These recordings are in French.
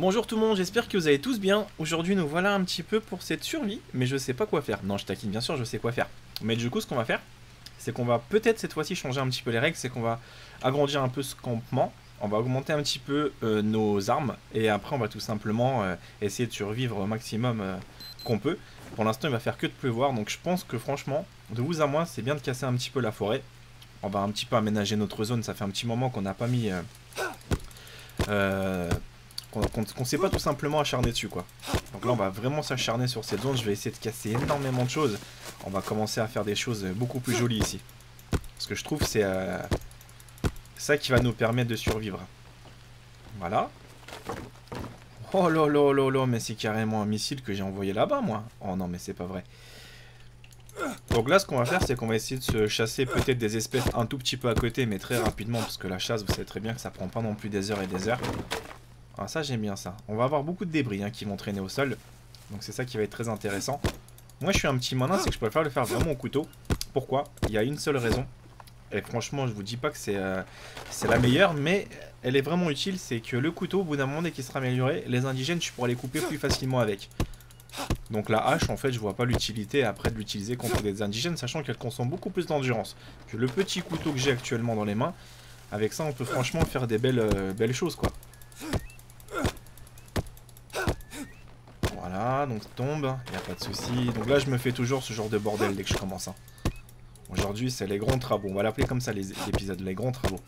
Bonjour tout le monde, j'espère que vous allez tous bien. Aujourd'hui nous voilà un petit peu pour cette survie, mais je sais pas quoi faire. Non, je taquine, bien sûr je sais quoi faire. Mais du coup ce qu'on va faire, c'est qu'on va peut-être cette fois-ci changer un petit peu les règles, c'est qu'on va agrandir un peu ce campement, on va augmenter un petit peu nos armes, et après on va tout simplement essayer de survivre au maximum qu'on peut. Pour l'instant il va faire que de pleuvoir, donc je pense que franchement, de vous à moi, c'est bien de casser un petit peu la forêt. On va un petit peu aménager notre zone, ça fait un petit moment qu'on n'a pas mis... qu'on ne sait pas tout simplement acharner dessus quoi. Donc là on va vraiment s'acharner sur cette zone, je vais essayer de casser énormément de choses. On va commencer à faire des choses beaucoup plus jolies ici. Parce que je trouve c'est ça qui va nous permettre de survivre. Voilà. Oh là là là là, mais c'est carrément un missile que j'ai envoyé là-bas moi. Oh non mais c'est pas vrai. Donc là ce qu'on va faire c'est qu'on va essayer de se chasser peut-être des espèces un tout petit peu à côté, mais très rapidement, parce que la chasse vous savez très bien que ça prend pas non plus des heures et des heures. Ah ça j'aime bien ça. On va avoir beaucoup de débris hein, qui vont traîner au sol. Donc c'est ça qui va être très intéressant. Moi je suis un petit malin, c'est que je préfère le faire vraiment au couteau. Pourquoi? Il y a une seule raison. Et franchement je vous dis pas que c'est la meilleure, mais elle est vraiment utile. C'est que le couteau au bout d'un moment dès qu'il sera amélioré, les indigènes tu pourras les couper plus facilement avec. Donc la hache en fait je vois pas l'utilité après de l'utiliser contre des indigènes, sachant qu'elle consomme beaucoup plus d'endurance que le petit couteau que j'ai actuellement dans les mains. Avec ça on peut franchement faire des belles choses quoi. Voilà, donc ça tombe, il n'y a pas de souci. Donc là je me fais toujours ce genre de bordel dès que je commence hein. Aujourd'hui c'est les grands travaux, on va l'appeler comme ça l'épisode, les grands travaux.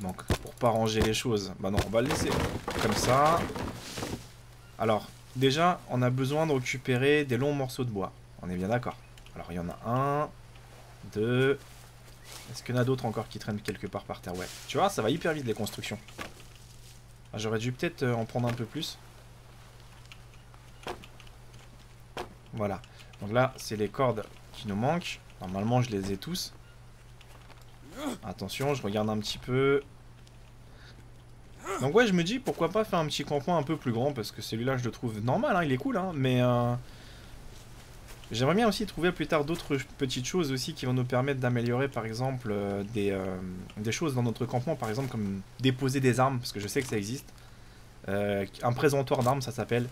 Donc pour pas ranger les choses, bah non on va le laisser comme ça. Alors déjà on a besoin de récupérer des longs morceaux de bois, on est bien d'accord. Alors il y en a un, deux... Est-ce qu'il y en a d'autres encore qui traînent quelque part par terre? Ouais. Tu vois, ça va hyper vite les constructions. Ah, j'aurais dû peut-être en prendre un peu plus. Voilà. Donc là, c'est les cordes qui nous manquent. Normalement, je les ai tous. Attention, je regarde un petit peu. Donc ouais, je me dis, pourquoi pas faire un petit campement un peu plus grand, parce que celui-là, je le trouve normal, hein, il est cool, hein, mais... J'aimerais bien aussi trouver plus tard d'autres petites choses aussi qui vont nous permettre d'améliorer par exemple des choses dans notre campement, par exemple comme déposer des armes, parce que je sais que ça existe. Un présentoir d'armes ça s'appelle.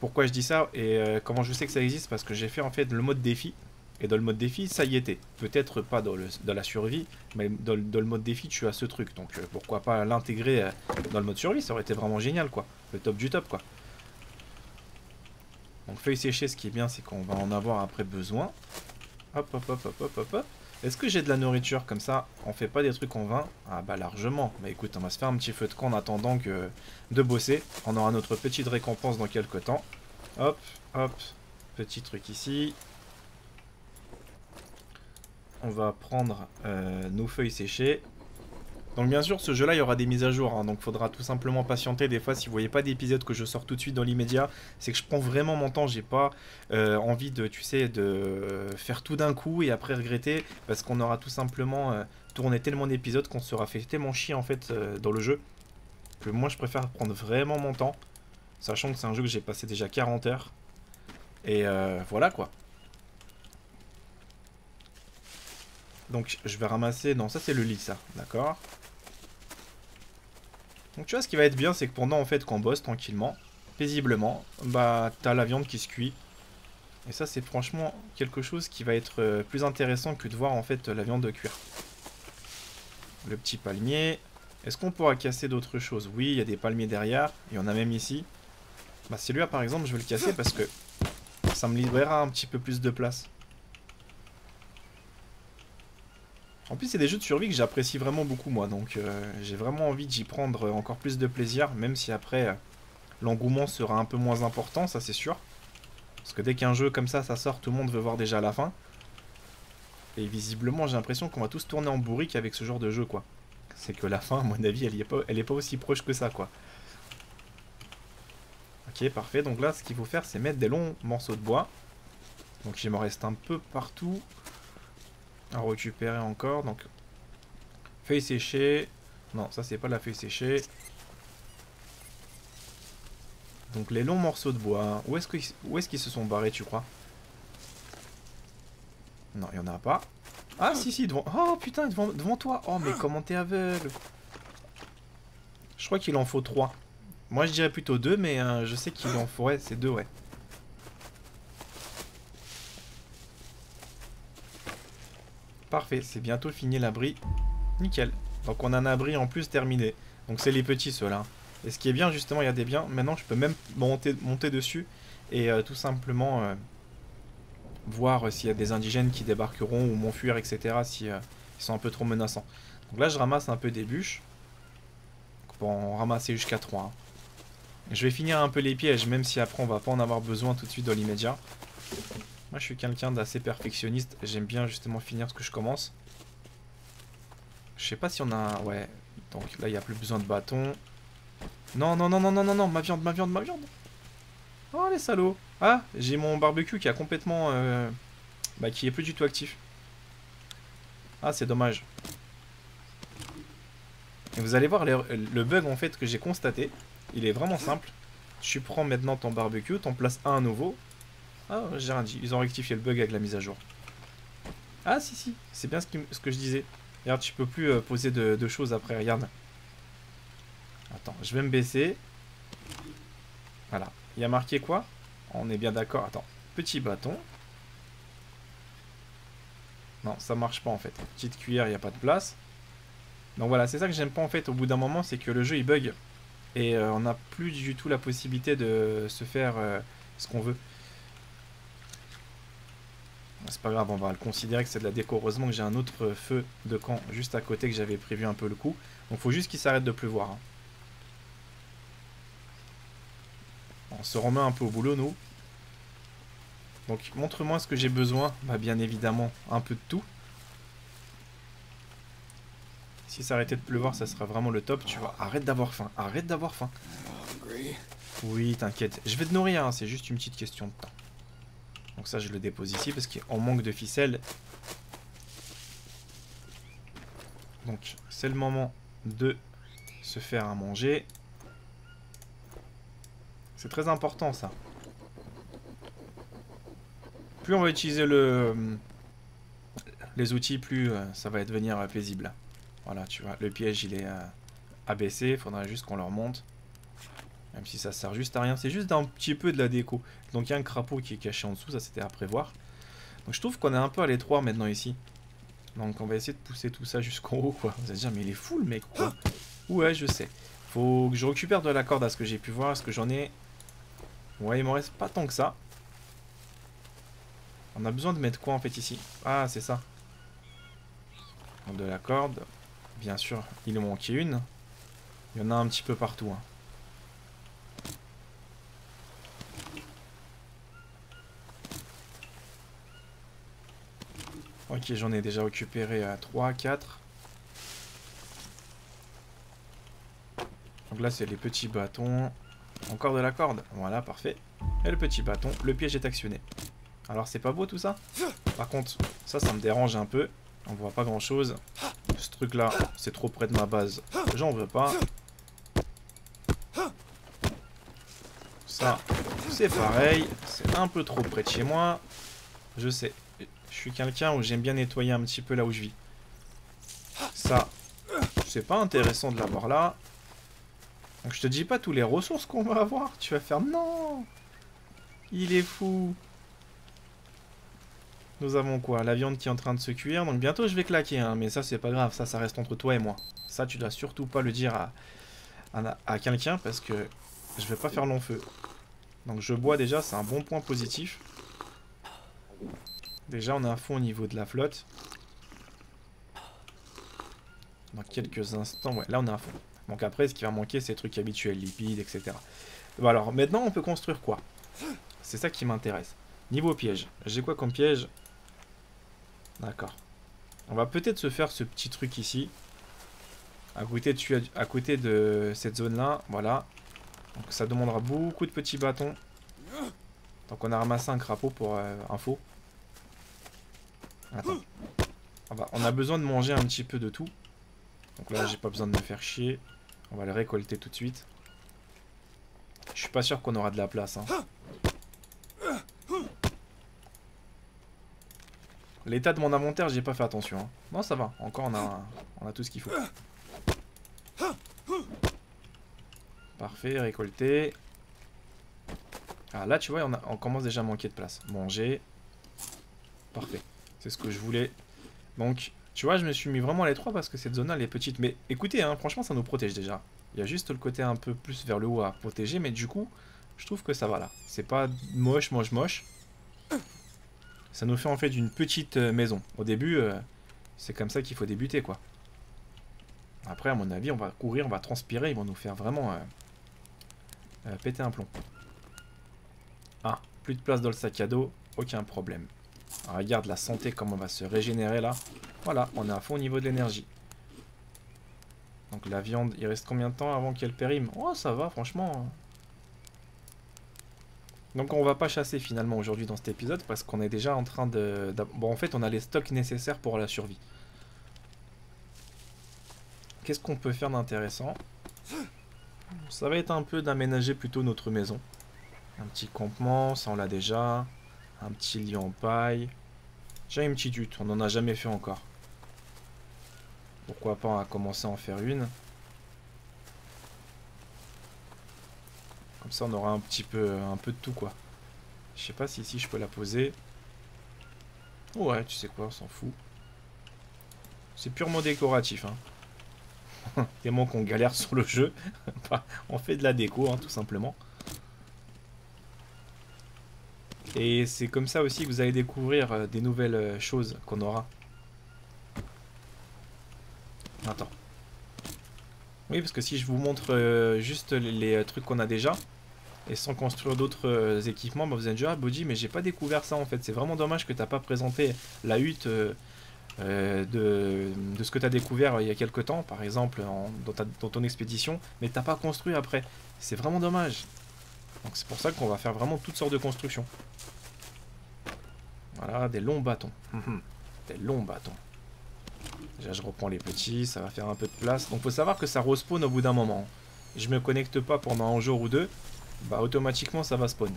Pourquoi je dis ça et comment je sais que ça existe? Parce que j'ai fait en fait le mode défi, et dans le mode défi ça y était. Peut-être pas dans la survie, mais dans le mode défi tu as ce truc, donc pourquoi pas l'intégrer dans le mode survie, ça aurait été vraiment génial quoi, le top du top quoi. Donc feuilles séchées, ce qui est bien, c'est qu'on va en avoir après besoin. Hop, hop, hop, hop, hop, hop, hop. Est-ce que j'ai de la nourriture comme ça? On fait pas des trucs en vain? Ah bah largement. Bah écoute, on va se faire un petit feu de camp en attendant que de bosser. On aura notre petite récompense dans quelques temps. Hop, hop, petit truc ici. On va prendre nos feuilles séchées. Donc bien sûr ce jeu là il y aura des mises à jour hein, donc faudra tout simplement patienter. Des fois si vous voyez pas d'épisode que je sors tout de suite dans l'immédiat, c'est que je prends vraiment mon temps, j'ai pas envie de de faire tout d'un coup et après regretter, parce qu'on aura tout simplement tourné tellement d'épisodes qu'on sera fait tellement chier en fait dans le jeu, que moi je préfère prendre vraiment mon temps, sachant que c'est un jeu que j'ai passé déjà 40 heures et voilà quoi. Donc je vais ramasser, non ça c'est le lit ça, d'accord. Donc tu vois ce qui va être bien, c'est que pendant en fait qu'on bosse tranquillement, paisiblement, bah t'as la viande qui se cuit. Et ça c'est franchement quelque chose qui va être plus intéressant que de voir en fait la viande cuire. Le petit palmier, est-ce qu'on pourra casser d'autres choses? Oui, il y a des palmiers derrière, il y en a même ici. Bah celui-là par exemple je vais le casser parce que ça me livrera un petit peu plus de place. En plus c'est des jeux de survie que j'apprécie vraiment beaucoup moi, donc j'ai vraiment envie d'y prendre encore plus de plaisir, même si après l'engouement sera un peu moins important, ça c'est sûr. Parce que dès qu'un jeu comme ça sort, tout le monde veut voir déjà la fin. Et visiblement j'ai l'impression qu'on va tous tourner en bourrique avec ce genre de jeu quoi. C'est que la fin à mon avis elle est pas aussi proche que ça quoi. Ok parfait, donc là ce qu'il faut faire c'est mettre des longs morceaux de bois. Donc il m'en reste un peu partout. À récupérer encore, donc feuille séchée, non ça c'est pas la feuille séchée. Donc les longs morceaux de bois, où est-ce qu'ils se sont barrés tu crois? Non il n'y en a pas. Ah si si, devant... Oh putain, devant toi. Oh mais comment t'es aveugle. Je crois qu'il en faut 3. Moi je dirais plutôt 2, mais je sais qu'il en faut... Ouais, c'est 2, ouais. Parfait, c'est bientôt fini l'abri. Nickel. Donc on a un abri en plus terminé. Donc c'est les petits ceux-là. Et ce qui est bien, justement, il y a des biens. Maintenant, je peux même monter dessus et tout simplement voir s'il y a des indigènes qui débarqueront ou m'enfuir, etc. Si ils sont un peu trop menaçants. Donc là, je ramasse un peu des bûches. Pour en ramasser jusqu'à 3. Hein. Je vais finir un peu les pièges, même si après, on va pas en avoir besoin tout de suite dans l'immédiat. Moi, je suis quelqu'un d'assez perfectionniste. J'aime bien, justement, finir ce que je commence. Je sais pas si on a... Ouais. Donc là, il n'y a plus besoin de bâton. Non, non, non, non, non, non, non, ma viande, ma viande, ma viande. Oh, les salauds. Ah, j'ai mon barbecue qui a complètement... Bah, qui est plus du tout actif. Ah, c'est dommage. Et vous allez voir le bug, en fait, que j'ai constaté. Il est vraiment simple. Tu prends maintenant ton barbecue, t'en places un nouveau. Ah, j'ai rien dit. Ils ont rectifié le bug avec la mise à jour. Ah, si, si. C'est bien ce que je disais. Regarde, tu peux plus poser de choses après, regarde. Attends, je vais me baisser. Voilà. Il y a marqué quoi? On est bien d'accord. Attends, petit bâton. Non, ça marche pas en fait. Petite cuillère, il n'y a pas de place. Donc voilà, c'est ça que j'aime pas en fait au bout d'un moment, c'est que le jeu il bug. Et on n'a plus du tout la possibilité de se faire ce qu'on veut. C'est pas grave, on va le considérer que c'est de la déco. Heureusement que j'ai un autre feu de camp juste à côté que j'avais prévu un peu le coup. Donc faut juste qu'il s'arrête de pleuvoir. Hein. On se remet un peu au boulot, nous. Donc, montre-moi ce que j'ai besoin. Bah, bien évidemment, un peu de tout. Si ça arrêtait de pleuvoir, ça serait vraiment le top. Tu vois, arrête d'avoir faim. Arrête d'avoir faim. Oui, t'inquiète. Je vais te nourrir, hein. C'est juste une petite question de temps. Donc ça, je le dépose ici parce qu'on manque de ficelle. Donc, c'est le moment de se faire à manger. C'est très important ça. Plus on va utiliser les outils, plus ça va devenir paisible. Voilà, tu vois, le piège il est abaissé, il faudra juste qu'on le remonte. Même si ça sert juste à rien, c'est juste un petit peu de la déco. Donc il y a un crapaud qui est caché en dessous, ça c'était à prévoir. Donc je trouve qu'on est un peu à l'étroit maintenant ici. Donc on va essayer de pousser tout ça jusqu'en haut quoi. Vous allez dire mais il est fou le mec quoi. Ouais je sais. Faut que je récupère de la corde à ce que j'ai pu voir, à ce que j'en ai. Ouais, il m'en reste pas tant que ça. On a besoin de mettre quoi en fait ici? Ah, c'est ça. Donc, de la corde. Bien sûr, il nous manquait une. Il y en a un petit peu partout. Hein. Ok, j'en ai déjà récupéré 3, 4. Donc là, c'est les petits bâtons. Encore de la corde, voilà parfait. Et le petit bâton, le piège est actionné. Alors c'est pas beau tout ça? Par contre, ça me dérange un peu. On voit pas grand chose. Ce truc là, c'est trop près de ma base. J'en veux pas. Ça, c'est pareil. C'est un peu trop près de chez moi. Je sais, je suis quelqu'un où j'aime bien nettoyer un petit peu là où je vis. Ça, c'est pas intéressant de l'avoir là. Donc je te dis pas tous les ressources qu'on va avoir. Tu vas faire non. Il est fou. Nous avons quoi? La viande qui est en train de se cuire. Donc bientôt je vais claquer hein. Mais ça c'est pas grave. Ça reste entre toi et moi. Ça tu dois surtout pas le dire à quelqu'un. Parce que je vais pas faire long feu. Donc je bois déjà. C'est un bon point positif. Déjà on est à fond au niveau de la flotte. Dans quelques instants. Ouais là on est à fond. Donc après, ce qui va manquer, c'est les trucs habituels, lipides, etc. Bon alors, maintenant, on peut construire quoi? C'est ça qui m'intéresse. Niveau piège. J'ai quoi comme piège? D'accord. On va peut-être se faire ce petit truc ici. À côté de cette zone-là, voilà. Donc ça demandera beaucoup de petits bâtons. Donc on a ramassé un crapaud pour info. Attends. On a besoin de manger un petit peu de tout. Donc là, j'ai pas besoin de me faire chier. On va le récolter tout de suite. Je suis pas sûr qu'on aura de la place. Hein. L'état de mon inventaire, j'ai pas fait attention. Hein. Non, ça va. Encore, on a tout ce qu'il faut. Parfait, récolter. Ah, là, tu vois, on commence déjà à manquer de place. Manger. Parfait. C'est ce que je voulais. Donc, tu vois, je me suis mis vraiment à l'étroit parce que cette zone-là, elle est petite. Mais écoutez, hein, franchement, ça nous protège déjà. Il y a juste le côté un peu plus vers le haut à protéger. Mais du coup, je trouve que ça va là. C'est pas moche. Ça nous fait en fait une petite maison. Au début, c'est comme ça qu'il faut débuter, quoi. Après, à mon avis, on va courir, on va transpirer. Ils vont nous faire vraiment péter un plomb. Ah, plus de place dans le sac à dos. Aucun problème. Alors, regarde la santé, comment on va se régénérer là. Voilà, on est à fond au niveau de l'énergie. Donc la viande, il reste combien de temps avant qu'elle périme? Oh, ça va, franchement. Donc on va pas chasser finalement aujourd'hui dans cet épisode parce qu'on est déjà en train de... Bon, en fait, on a les stocks nécessaires pour la survie. Qu'est-ce qu'on peut faire d'intéressant? Ça va être un peu d'aménager plutôt notre maison. Un petit campement, ça on l'a déjà. Un petit lit en paille. J'ai une petite hutte, on n'en a jamais fait encore. Pourquoi pas commencer à en faire une. Comme ça on aura un petit peu de tout, quoi. Je sais pas si ici je peux la poser. Ouais, tu sais quoi, on s'en fout. C'est purement décoratif, hein. Tellement qu'on galère sur le jeu. On fait de la déco, hein, tout simplement. Et c'est comme ça aussi que vous allez découvrir des nouvelles choses qu'on aura. Attends. Oui, parce que si je vous montre juste les trucs qu'on a déjà, et sans construire d'autres équipements, bah vous allez dire, ah, Bodhi, mais j'ai pas découvert ça en fait. C'est vraiment dommage que t'as pas présenté la hutte de ce que t'as découvert il y a quelques temps, par exemple, dans ton expédition, mais t'as pas construit après. C'est vraiment dommage. Donc c'est pour ça qu'on va faire vraiment toutes sortes de constructions. Voilà, des longs bâtons. Des longs bâtons. Déjà je reprends les petits, ça va faire un peu de place. Donc faut savoir que ça respawn au bout d'un moment. Je me connecte pas pendant un jour ou deux, bah automatiquement ça va spawn.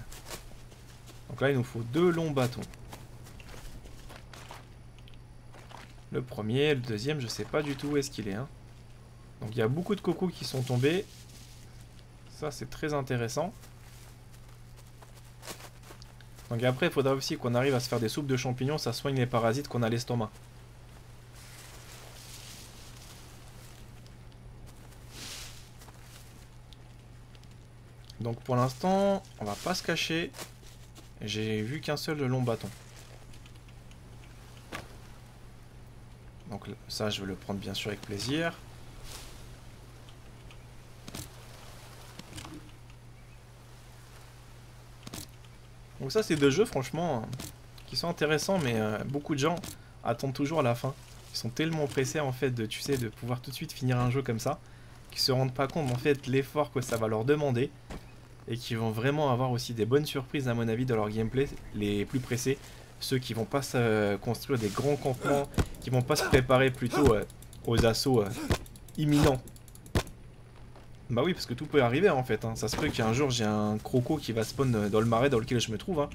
Donc là il nous faut deux longs bâtons. Le premier, le deuxième, je sais pas du tout où est-ce qu'il est, hein. Donc il y a beaucoup de cocos qui sont tombés. Ça c'est très intéressant. Donc après il faudra aussi qu'on arrive à se faire des soupes de champignons, ça soigne les parasites qu'on a à l'estomac. Donc pour l'instant, on va pas se cacher. J'ai vu qu'un seul long bâton. Donc ça je vais le prendre bien sûr avec plaisir. Donc ça c'est deux jeux franchement qui sont intéressants, mais beaucoup de gens attendent toujours à la fin. Ils sont tellement pressés en fait de, tu sais, de pouvoir tout de suite finir un jeu comme ça, qu'ils se rendent pas compte en fait l'effort que ça va leur demander. Et qui vont vraiment avoir aussi des bonnes surprises à mon avis dans leur gameplay, les plus pressés, ceux qui vont pas se construire des grands campements, qui vont pas se préparer plutôt aux assauts imminents. Bah oui, parce que tout peut arriver en fait, hein. Ça se peut qu'un jour j'ai un croco qui va spawn dans le marais dans lequel je me trouve, hein.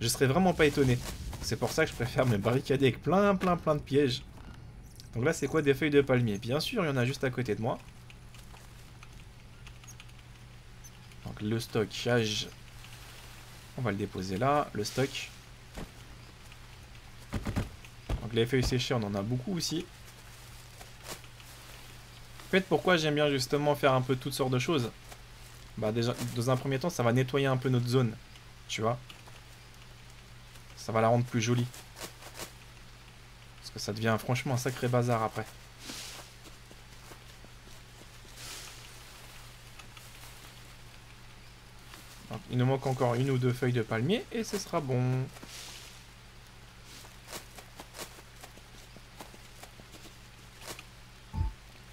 Je serais vraiment pas étonné. C'est pour ça que je préfère me barricader avec plein de pièges. Donc là c'est quoi, des feuilles de palmier? Bien sûr, il y en a juste à côté de moi. Donc le stockage, on va le déposer là, le stock. Donc les feuilles séchées, on en a beaucoup aussi. En fait, pourquoi j'aime bien justement faire un peu toutes sortes de choses? Bah déjà, dans un premier temps, ça va nettoyer un peu notre zone, tu vois. Ça va la rendre plus jolie. Parce que ça devient franchement un sacré bazar après. Il nous manque encore une ou deux feuilles de palmier et ce sera bon.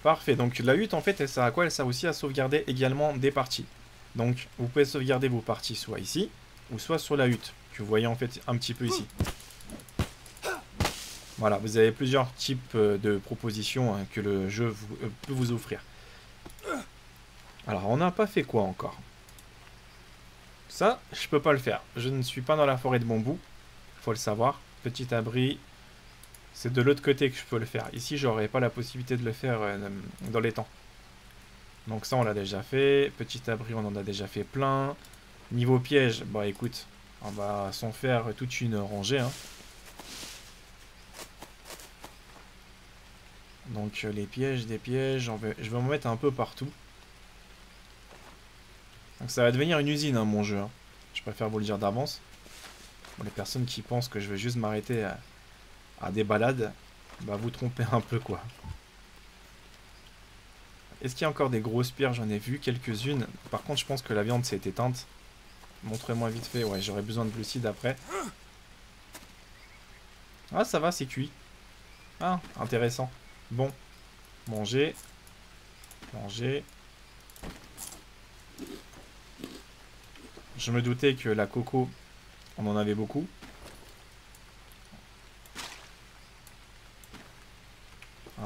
Parfait, donc la hutte en fait elle sert à quoi? Elle sert aussi à sauvegarder également des parties. Donc vous pouvez sauvegarder vos parties soit ici ou soit sur la hutte, que vous voyez en fait un petit peu ici. Voilà, vous avez plusieurs types de propositions que le jeu peut vous offrir. Alors on n'a pas fait quoi encore? Ça, je peux pas le faire. Je ne suis pas dans la forêt de bambou. Faut le savoir. Petit abri. C'est de l'autre côté que je peux le faire. Ici, j'aurais pas la possibilité de le faire dans les temps. Donc ça, on l'a déjà fait. Petit abri, on en a déjà fait plein. Niveau piège, bah écoute, on va s'en faire toute une rangée. Hein. Donc les pièges, des pièges, je vais en mettre un peu partout. Donc ça va devenir une usine, hein, mon jeu. Hein. Je préfère vous le dire d'avance. Pour les personnes qui pensent que je vais juste m'arrêter à des balades, bah vous trompez un peu, quoi. Est-ce qu'il y a encore des grosses pierres? J'en ai vu quelques-unes. Par contre, je pense que la viande s'est éteinte. Montrez-moi vite fait. Ouais, j'aurais besoin de glucides après. Ah, ça va, c'est cuit. Ah, intéressant. Bon. Manger. Manger. Je me doutais que la coco, on en avait beaucoup.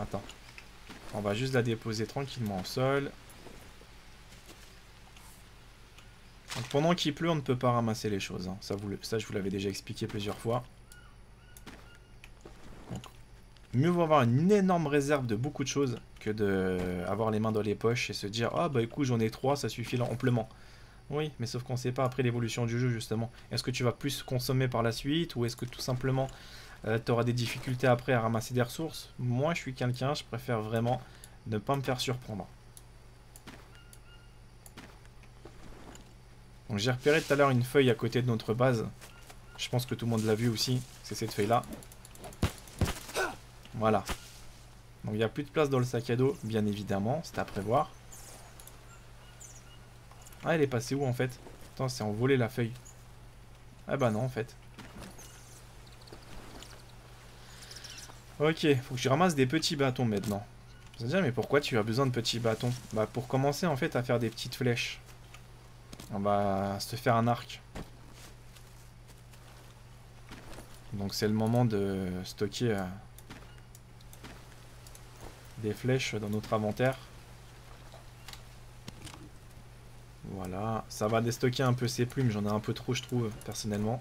Attends. On va juste la déposer tranquillement au sol. Donc pendant qu'il pleut, on ne peut pas ramasser les choses. Hein. Ça, je vous l'avais déjà expliqué plusieurs fois. Donc, mieux vaut avoir une énorme réserve de beaucoup de choses que d'avoir les mains dans les poches et se dire « Ah bah écoute, j'en ai 3, ça suffit amplement ». Oui, mais sauf qu'on ne sait pas après l'évolution du jeu justement. Est-ce que tu vas plus consommer par la suite ou est-ce que tout simplement... tu auras des difficultés après à ramasser des ressources. Moi, je suis quelqu'un, je préfère vraiment ne pas me faire surprendre. Donc, j'ai repéré tout à l'heure une feuille à côté de notre base. Je pense que tout le monde l'a vu aussi. C'est cette feuille-là. Voilà. Donc, il n'y a plus de place dans le sac à dos, bien évidemment. C'est à prévoir. Ah, elle est passée où, en fait? Attends, c'est envolé, la feuille. Ah bah non, en fait. Ok, faut que je ramasse des petits bâtons maintenant. Vous allez dire, mais pourquoi tu as besoin de petits bâtons? Bah pour commencer en fait à faire des petites flèches. On va se faire un arc. Donc c'est le moment de stocker des flèches dans notre inventaire. Voilà, ça va déstocker un peu ces plumes, j'en ai un peu trop je trouve personnellement.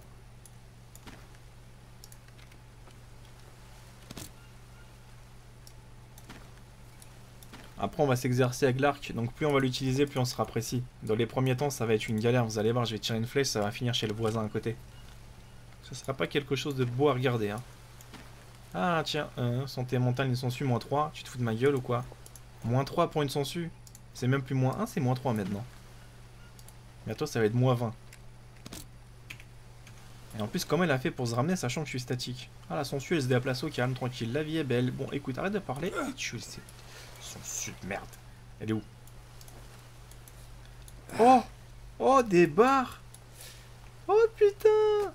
Après on va s'exercer avec l'arc, donc plus on va l'utiliser, plus on sera précis. Dans les premiers temps ça va être une galère, vous allez voir, je vais tirer une flèche, ça va finir chez le voisin à côté. Ce sera pas quelque chose de beau à regarder. Hein. Ah tiens, santé montagne et sangsue, moins 3, tu te fous de ma gueule ou quoi? Moins 3 pour une sangsue? C'est même plus moins 1, c'est moins 3 maintenant. Bientôt ça va être moins 20. Et en plus, comment elle a fait pour se ramener, sachant que je suis statique? Ah, la sangsue, elle se déplace au calme, tranquille, la vie est belle. Bon, écoute, arrête de parler. Sangsue de merde. Elle est où? Oh! Oh, des barres! Oh, putain!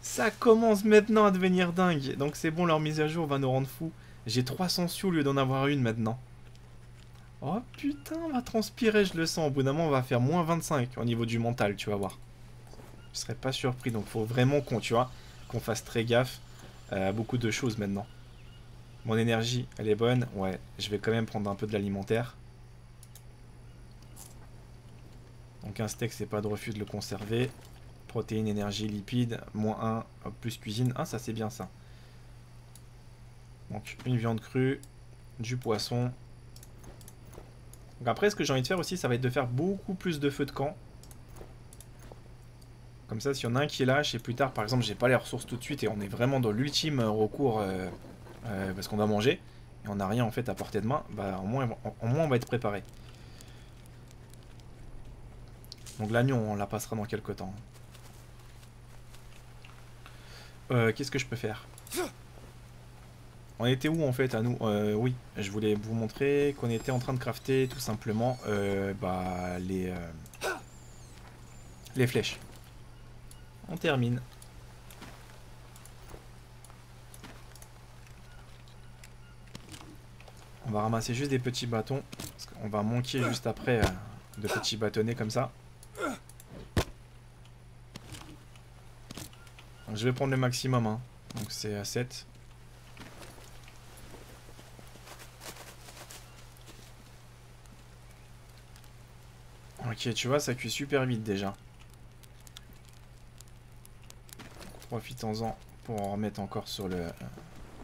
Ça commence maintenant à devenir dingue. Donc c'est bon, leur mise à jour va nous rendre fous. J'ai 3 sangsues au lieu d'en avoir une maintenant. Oh, putain, on va transpirer, je le sens. Au bout d'un moment, on va faire moins 25 au niveau du mental, tu vas voir. Je serais pas surpris, donc faut vraiment qu'on fasse très gaffe à beaucoup de choses maintenant. Mon énergie, elle est bonne. Ouais, je vais quand même prendre un peu de l'alimentaire. Donc un steak, c'est pas de refus de le conserver. Protéines, énergie, lipides, moins 1, plus cuisine. Ah, ça c'est bien ça. Donc une viande crue, du poisson. Donc après, ce que j'ai envie de faire aussi, ça va être de faire beaucoup plus de feux de camp. Comme ça, s'il y en a un qui lâche et plus tard, par exemple, j'ai pas les ressources tout de suite et on est vraiment dans l'ultime recours parce qu'on doit manger et on n'a rien en fait à portée de main, bah au moins on va être préparé. Donc l'agneau, on la passera dans quelques temps. Qu'est-ce que je peux faire? On était où en fait à nous? Oui, je voulais vous montrer qu'on était en train de crafter tout simplement les flèches. On termine. On va ramasser juste des petits bâtons. Parce qu'on va manquer juste après de petits bâtonnets comme ça. Donc, je vais prendre le maximum. Hein. Donc c'est à 7. Ok, tu vois, ça cuit super vite déjà. Profitons-en pour en remettre encore sur le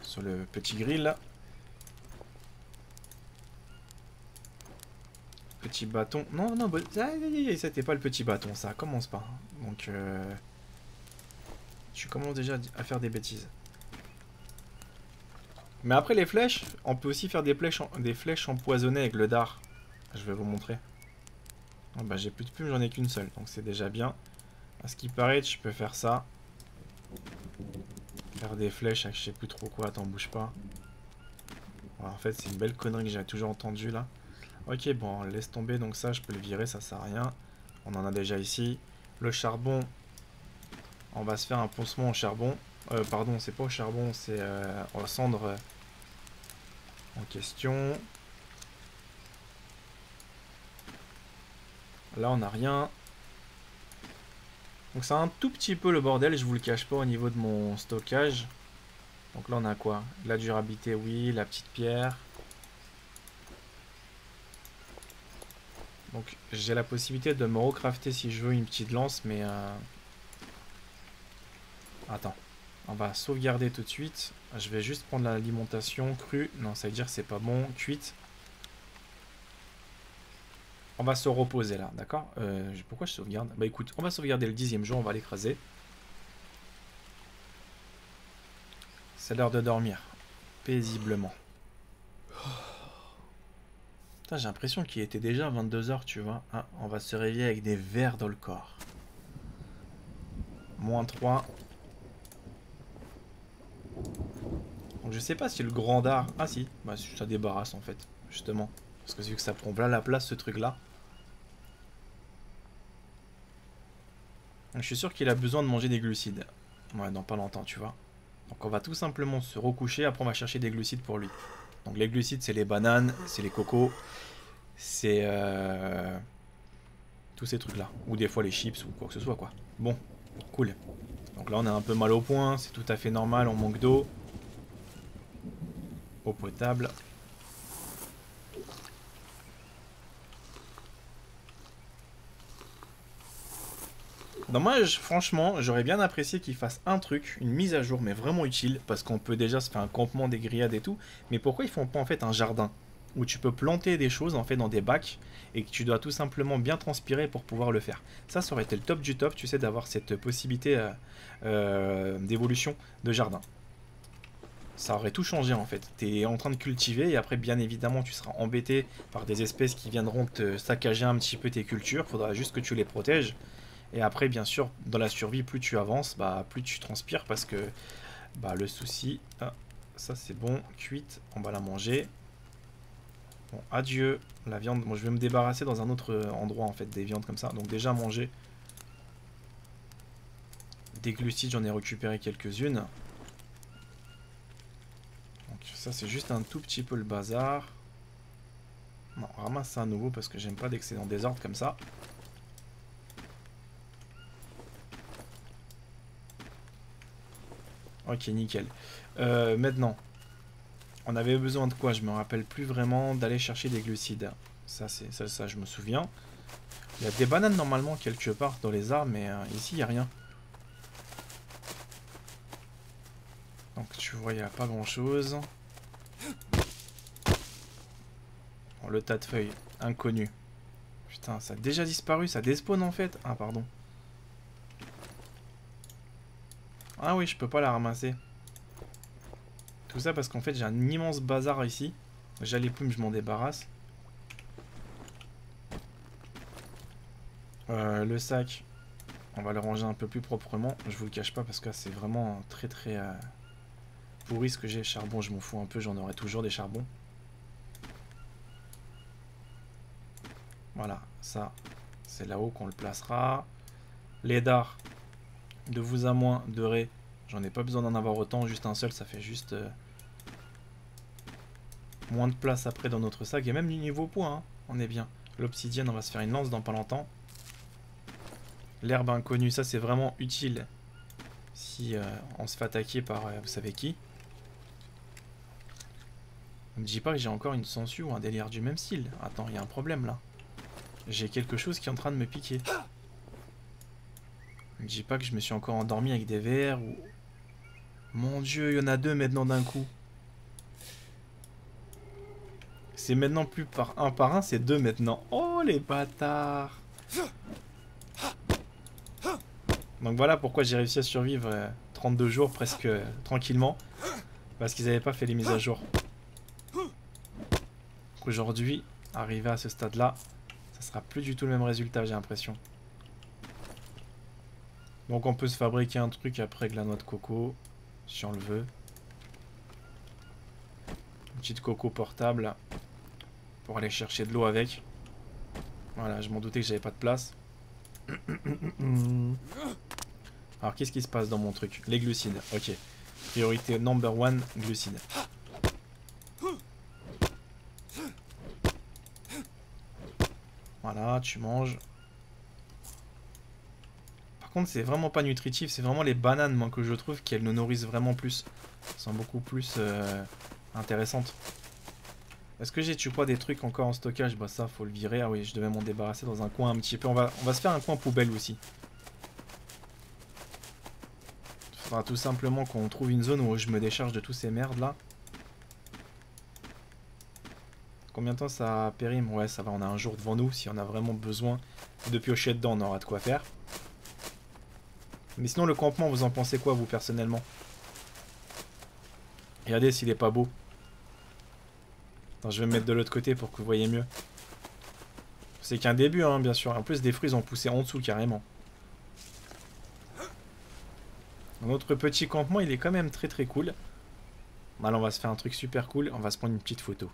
sur le petit grill là. Petit bâton. Non, non, c'était pas le petit bâton, ça commence pas. Donc, je commence déjà à faire des bêtises. Mais après les flèches, on peut aussi faire des flèches empoisonnées avec le dard. Je vais vous montrer. Oh, bah, j'ai plus de plumes, j'en ai qu'une seule, donc c'est déjà bien. À ce qui paraît, je peux faire ça. Faire des flèches avec je sais plus trop quoi, attends, bouge pas. Voilà, en fait, c'est une belle connerie que j'ai toujours entendue là. Ok, bon, laisse tomber, donc ça, je peux le virer, ça sert à rien. On en a déjà ici. Le charbon, on va se faire un poncement au charbon. Pardon, c'est pas au charbon, c'est aux cendres en question. Là, on n'a rien. Donc, c'est un tout petit peu le bordel, je vous le cache pas, au niveau de mon stockage. Donc là, on a quoi? La durabilité, oui, la petite pierre. Donc j'ai la possibilité de me recrafter si je veux une petite lance, mais attends, on va sauvegarder tout de suite. Je vais juste prendre l'alimentation crue. Non, ça veut dire que c'est pas bon. Cuite. On va se reposer là, d'accord? Pourquoi je sauvegarde? Bah écoute, on va sauvegarder le 10e jour, on va l'écraser. C'est l'heure de dormir, paisiblement. J'ai l'impression qu'il était déjà 22h, tu vois. Ah, on va se réveiller avec des vers dans le corps. -3. Donc, je sais pas si le grand dard... Ah si, bah, ça débarrasse en fait, justement. Parce que vu que ça prend plein la place, ce truc-là. Je suis sûr qu'il a besoin de manger des glucides. Ouais, dans pas longtemps, tu vois. Donc on va tout simplement se recoucher, après on va chercher des glucides pour lui. Donc les glucides, c'est les bananes, c'est les cocos, c'est tous ces trucs-là. Ou des fois les chips ou quoi que ce soit, quoi. Bon, cool. Donc là, on a un peu mal au poing, c'est tout à fait normal, on manque d'eau. Eau potable. Dommage, franchement, j'aurais bien apprécié qu'il fasse un truc, une mise à jour, mais vraiment utile, parce qu'on peut déjà se faire un campement, des grillades et tout, mais pourquoi ils font pas en fait un jardin, où tu peux planter des choses en fait dans des bacs, et que tu dois tout simplement bien transpirer pour pouvoir le faire. Ça, ça aurait été le top du top, tu sais, d'avoir cette possibilité d'évolution de jardin. Ça aurait tout changé en fait. Tu es en train de cultiver et après bien évidemment tu seras embêté par des espèces qui viendront te saccager un petit peu tes cultures, faudra juste que tu les protèges. Et après, bien sûr, dans la survie, plus tu avances, bah, plus tu transpires parce que bah, le souci... Ah, ça, c'est bon. Cuite, on va la manger. Bon, adieu. La viande, bon, je vais me débarrasser dans un autre endroit, en fait, des viandes comme ça. Donc déjà, manger. Des glucides, j'en ai récupéré quelques-unes. Donc ça, c'est juste un tout petit peu le bazar. Non, on ramasse ça à nouveau parce que j'aime pas d'excédent désordre comme ça. Ok, nickel. Maintenant, on avait besoin de quoi? Je me rappelle plus vraiment d'aller chercher des glucides. Ça, c'est ça, je me souviens. Il y a des bananes normalement quelque part dans les arbres, mais ici, il n'y a rien. Donc, tu vois, il n'y a pas grand-chose. Bon, le tas de feuilles, inconnu. Putain, ça a déjà disparu, ça despawn en fait. Ah, pardon. Ah oui, je peux pas la ramasser. Tout ça parce qu'en fait, j'ai un immense bazar ici. J'ai les plumes, je m'en débarrasse. Le sac, on va le ranger un peu plus proprement. Je vous le cache pas parce que c'est vraiment très très pourri ce que j'ai. Charbon, je m'en fous un peu, j'en aurai toujours des charbons. Voilà, ça, c'est là-haut qu'on le placera. Les dards. De vous à moins, de ré, j'en ai pas besoin d'en avoir autant, juste un seul, ça fait juste moins de place après dans notre sac, et même du niveau poids, hein, on est bien. L'obsidienne, on va se faire une lance dans pas longtemps. L'herbe inconnue, ça c'est vraiment utile si on se fait attaquer par vous savez qui. Ne me dis pas que j'ai encore une sangsue ou un délire du même style. Attends, il y a un problème là. J'ai quelque chose qui est en train de me piquer. Je ne dis pas que je me suis encore endormi avec des vers ou... Mon dieu, il y en a deux maintenant d'un coup. C'est maintenant plus par un, c'est deux maintenant. Oh les bâtards! Donc voilà pourquoi j'ai réussi à survivre 32 jours presque tranquillement. Parce qu'ils n'avaient pas fait les mises à jour. Donc aujourd'hui, arrivé à ce stade-là, ça sera plus du tout le même résultat, j'ai l'impression. Donc on peut se fabriquer un truc après de la noix de coco, si on le veut. Une petite coco portable pour aller chercher de l'eau avec. Voilà, je m'en doutais que j'avais pas de place. Alors qu'est-ce qui se passe dans mon truc? Les glucides, ok. Priorité number one, glucides. Voilà, tu manges. Par contre, c'est vraiment pas nutritif. C'est vraiment les bananes, moi, que je trouve qu'elles nous nourrissent vraiment plus. Elles sont beaucoup plus intéressantes. Est-ce que j'ai, tu vois, des trucs encore en stockage? Bah ça, faut le virer. Ah oui, je devais m'en débarrasser dans un coin un petit peu. On va se faire un coin poubelle aussi. Faudra tout simplement qu'on trouve une zone où je me décharge de tous ces merdes là. Combien de temps ça périme? Ouais, ça va, on a un jour devant nous. Si on a vraiment besoin de piocher dedans, on aura de quoi faire. Mais sinon, le campement, vous en pensez quoi, vous, personnellement? Regardez s'il est pas beau. Attends, je vais me mettre de l'autre côté pour que vous voyez mieux. C'est qu'un début, hein, bien sûr. En plus, des fruits ont poussé en dessous, carrément. Notre petit campement, il est quand même très très cool. Alors, on va se faire un truc super cool. On va se prendre une petite photo.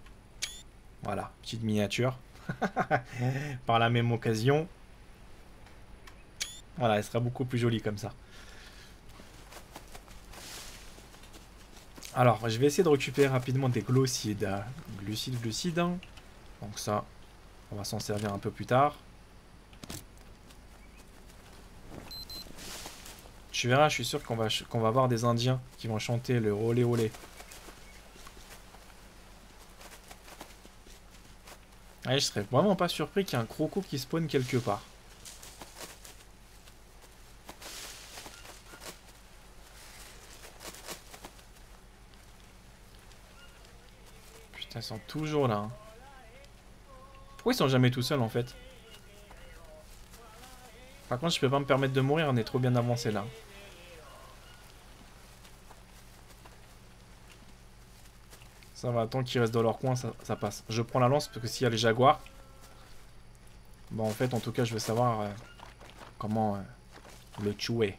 Voilà, petite miniature. Par la même occasion. Voilà, elle sera beaucoup plus jolie comme ça. Alors, je vais essayer de récupérer rapidement des glucides. Glucides. Donc ça, on va s'en servir un peu plus tard. Tu verras, je suis sûr qu'on va voir des Indiens qui vont chanter le olé olé. Ouais, je serais vraiment pas surpris qu'il y ait un croco qui spawn quelque part. Putain, ils sont toujours là. Hein. Pourquoi ils sont jamais tout seuls en fait? Par contre, je peux pas me permettre de mourir, on est trop bien avancé là. Ça va, tant qu'ils restent dans leur coin, ça passe. Je prends la lance parce que s'il y a les jaguars... Bah en fait, en tout cas, je veux savoir comment le tuer.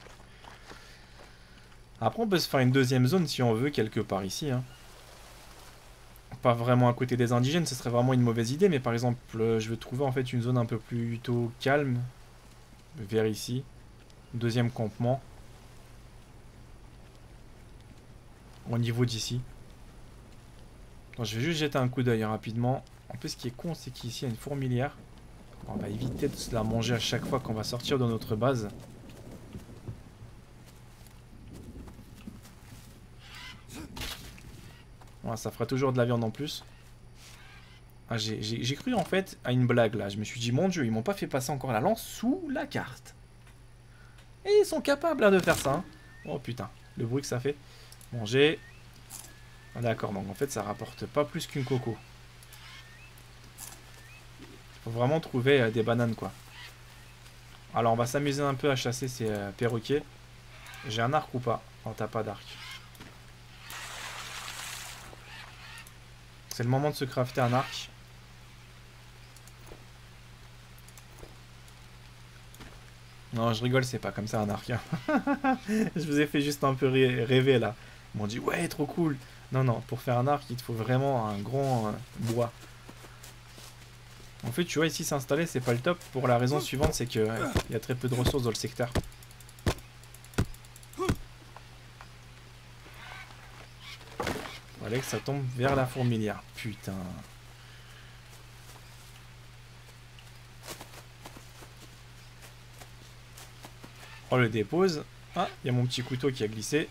Après, on peut se faire une deuxième zone si on veut, quelque part ici. Hein. Pas vraiment à côté des indigènes, ce serait vraiment une mauvaise idée. Mais par exemple, je veux trouver en fait une zone un peu plus tôt calme. Vers ici. Deuxième campement. Au niveau d'ici. Je vais juste jeter un coup d'œil rapidement. En plus, ce qui est con, c'est qu'ici, il y a une fourmilière. On va éviter de se la manger à chaque fois qu'on va sortir de notre base. Voilà, ça fera toujours de la viande en plus. Ah, j'ai cru en fait à une blague là. Je me suis dit, mon dieu, ils m'ont pas fait passer encore la lance sous la carte. Et ils sont capables là de faire ça. Hein. Oh putain, le bruit que ça fait. Manger. Ah, d'accord, donc en fait ça rapporte pas plus qu'une coco. Faut vraiment trouver des bananes quoi. Alors on va s'amuser un peu à chasser ces perroquets. J'ai un arc ou pas? Non, t'as pas d'arc. C'est le moment de se crafter un arc. Non, je rigole, c'est pas comme ça un arc. Hein. Je vous ai fait juste un peu rêver là. Ils m'ont dit, ouais, trop cool. Non, non, pour faire un arc, il te faut vraiment un grand bois. En fait, tu vois, ici s'installer, c'est pas le top. Pour la raison suivante, c'est que y a très peu de ressources dans le secteur. Fallait que ça tombe vers la fourmilière. Putain. On le dépose. Ah, il y a mon petit couteau qui a glissé.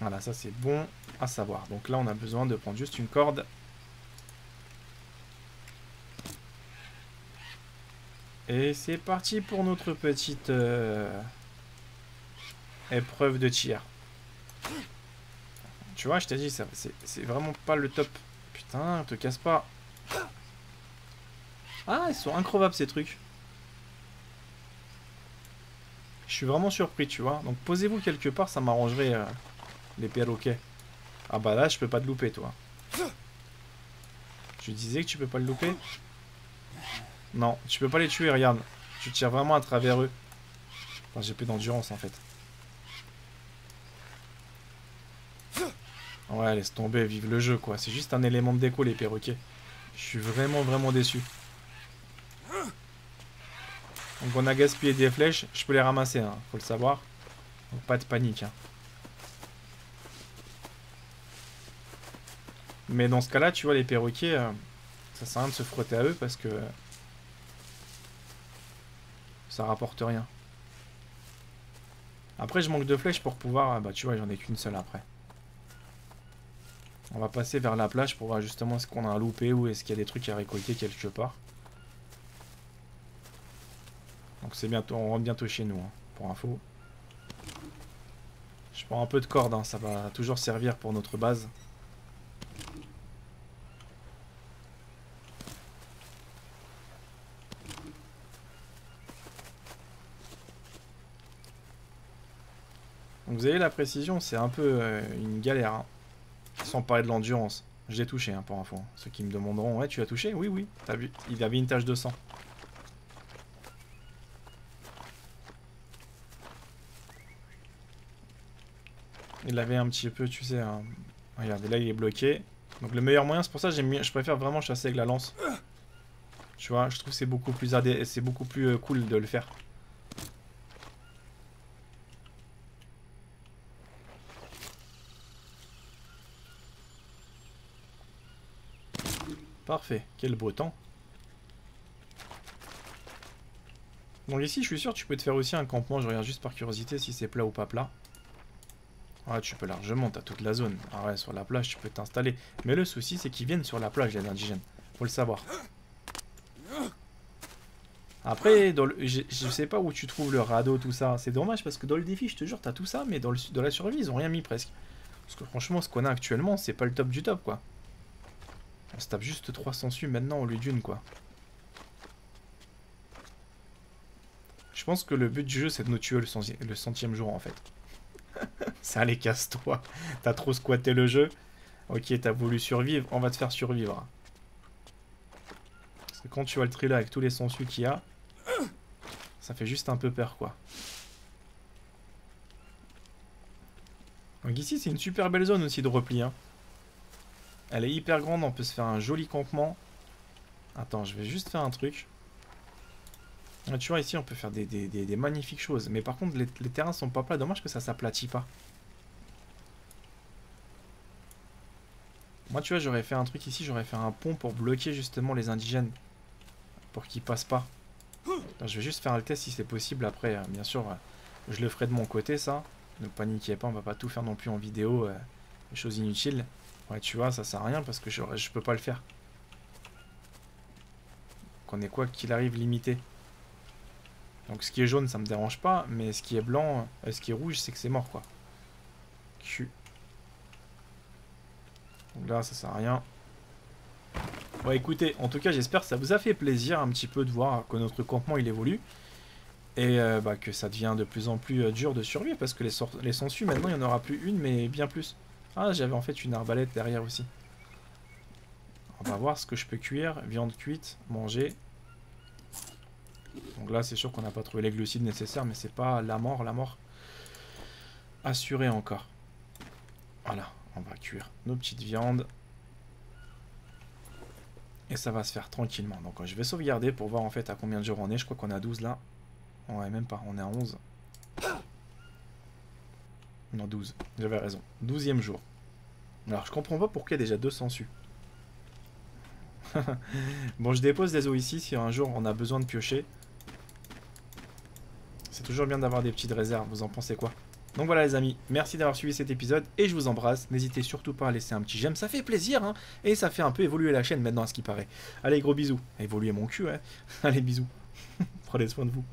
Voilà, ça c'est bon à savoir. Donc là, on a besoin de prendre juste une corde. Et c'est parti pour notre petite épreuve de tir. Tu vois, je t'ai dit, c'est vraiment pas le top. Putain, te casse pas. Ah, ils sont incroyables ces trucs. Je suis vraiment surpris, tu vois. Donc posez-vous quelque part, ça m'arrangerait les perroquets. Ah bah là, je peux pas te louper, toi. Tu disais que tu peux pas le louper? Non, tu peux pas les tuer, regarde. Tu tires vraiment à travers eux. Enfin, j'ai plus d'endurance, en fait. Ouais, laisse tomber, vive le jeu, quoi. C'est juste un élément de déco, les perroquets. Je suis vraiment, vraiment déçu. Donc on a gaspillé des flèches. Je peux les ramasser, hein, faut le savoir. Donc pas de panique, hein. Mais dans ce cas-là, tu vois, les perroquets, ça sert à rien de se frotter à eux parce que ça rapporte rien. Après, je manque de flèches pour pouvoir... Bah, tu vois, j'en ai qu'une seule après. On va passer vers la plage pour voir justement est-ce qu'on a un loupé ou est-ce qu'il y a des trucs à récolter quelque part. Donc c'est bientôt, on rentre bientôt chez nous, hein, pour info. Je prends un peu de corde, hein, ça va toujours servir pour notre base. Donc vous avez la précision, c'est un peu une galère, hein. Sans parler de l'endurance. Je l'ai touché, hein, pour info. Ceux qui me demanderont, ouais, tu as touché? Oui, oui, t'as vu, il avait une tache de sang. Il avait un petit peu, tu sais, hein. Regardez, là il est bloqué. Donc le meilleur moyen, c'est pour ça que je préfère vraiment chasser avec la lance. Tu vois, je trouve que c'est beaucoup plus, cool de le faire. Parfait, quel beau temps. Donc ici, je suis sûr, tu peux te faire aussi un campement. Je regarde juste par curiosité si c'est plat ou pas plat. Ah, tu peux largement, t'as toute la zone. Ah ouais, sur la plage, tu peux t'installer. Mais le souci, c'est qu'ils viennent sur la plage, les indigènes. Faut le savoir. Après, dans le... je sais pas où tu trouves le radeau, tout ça. C'est dommage parce que dans le défi, je te jure, t'as tout ça. Mais dans, dans la survie, ils ont rien mis presque. Parce que franchement, ce qu'on a actuellement, c'est pas le top du top, quoi. On se tape juste 3 sangsues maintenant au lieu d'une, quoi. Je pense que le but du jeu, c'est de nous tuer le 100e jour, en fait. Ça, allez, casse-toi. T'as trop squatté le jeu. Ok, t'as voulu survivre. On va te faire survivre. Parce que quand tu vois le thriller avec tous les sangsues qu'il y a, ça fait juste un peu peur, quoi. Donc ici, c'est une super belle zone aussi de repli, hein. Elle est hyper grande, on peut se faire un joli campement. Attends, je vais juste faire un truc. Là, tu vois, ici, on peut faire des magnifiques choses. Mais par contre, les terrains sont pas plats. Dommage que ça s'aplatit pas. Moi, tu vois, j'aurais fait un truc ici. J'aurais fait un pont pour bloquer justement les indigènes. Pour qu'ils passent pas. Là, je vais juste faire le test si c'est possible. Après, bien sûr, je le ferai de mon côté, ça. Ne paniquez pas, on va pas tout faire non plus en vidéo. Des choses inutiles. Ouais, tu vois, ça sert à rien parce que je peux pas le faire. Qu'on est quoi qu'il arrive limité. Donc ce qui est jaune, ça me dérange pas, mais ce qui est blanc, ce qui est rouge, c'est que c'est mort, quoi. Q. Donc là, ça sert à rien. Bon, écoutez, en tout cas, j'espère que ça vous a fait plaisir un petit peu de voir que notre campement, il évolue. Et bah, que ça devient de plus en plus dur de survivre parce que les sangsues, maintenant, il n'y en aura plus une, mais bien plus. Ah, j'avais en fait une arbalète derrière aussi. On va voir ce que je peux cuire. Viande cuite, manger. Donc là, c'est sûr qu'on n'a pas trouvé les glucides nécessaires, mais c'est pas la mort assurée encore. Voilà, on va cuire nos petites viandes. Et ça va se faire tranquillement. Donc je vais sauvegarder pour voir en fait à combien de jours on est. Je crois qu'on a 12 là. Ouais, même pas, on est à 11. Non, 12. J'avais raison. 12e jour. Alors, je comprends pas pourquoi il y a déjà 2 sangsues. Bon, je dépose des os ici si un jour on a besoin de piocher. C'est toujours bien d'avoir des petites réserves. Vous en pensez quoi? Donc voilà les amis, merci d'avoir suivi cet épisode et je vous embrasse. N'hésitez surtout pas à laisser un petit j'aime, ça fait plaisir, hein, et ça fait un peu évoluer la chaîne maintenant à ce qui paraît. Allez, gros bisous. Évoluer mon cul, hein. Allez, bisous. Prenez soin de vous.